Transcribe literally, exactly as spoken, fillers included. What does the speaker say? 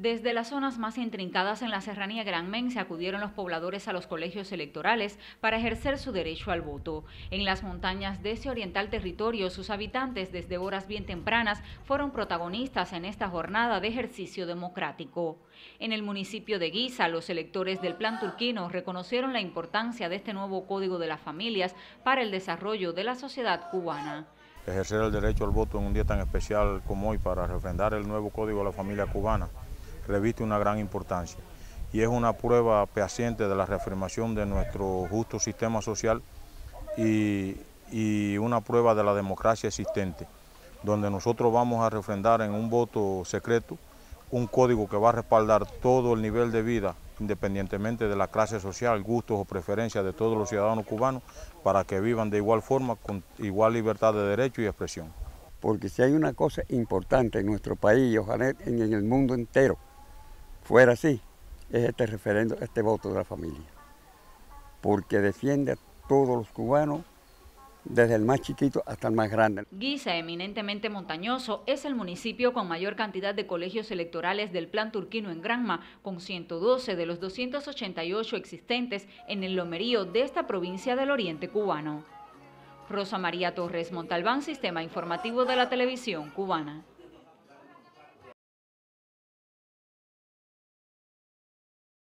Desde las zonas más intrincadas en la Serranía Granmense acudieron los pobladores a los colegios electorales para ejercer su derecho al voto. En las montañas de ese oriental territorio, sus habitantes desde horas bien tempranas fueron protagonistas en esta jornada de ejercicio democrático. En el municipio de Guisa, los electores del Plan Turquino reconocieron la importancia de este nuevo Código de las Familias para el desarrollo de la sociedad cubana. Ejercer el derecho al voto en un día tan especial como hoy para refrendar el nuevo Código de la Familia Cubana reviste una gran importancia y es una prueba fehaciente de la reafirmación de nuestro justo sistema social y, y una prueba de la democracia existente, donde nosotros vamos a refrendar en un voto secreto un código que va a respaldar todo el nivel de vida, independientemente de la clase social, gustos o preferencias de todos los ciudadanos cubanos, para que vivan de igual forma, con igual libertad de derecho y expresión. Porque si hay una cosa importante en nuestro país y ojalá en el mundo entero fuera así, es este referendo, este voto de la familia, porque defiende a todos los cubanos, desde el más chiquito hasta el más grande. Guisa, eminentemente montañoso, es el municipio con mayor cantidad de colegios electorales del Plan Turquino en Granma, con ciento doce de los doscientos ochenta y ocho existentes en el lomerío de esta provincia del oriente cubano. Rosa María Torres, Montalbán, Sistema Informativo de la Televisión Cubana.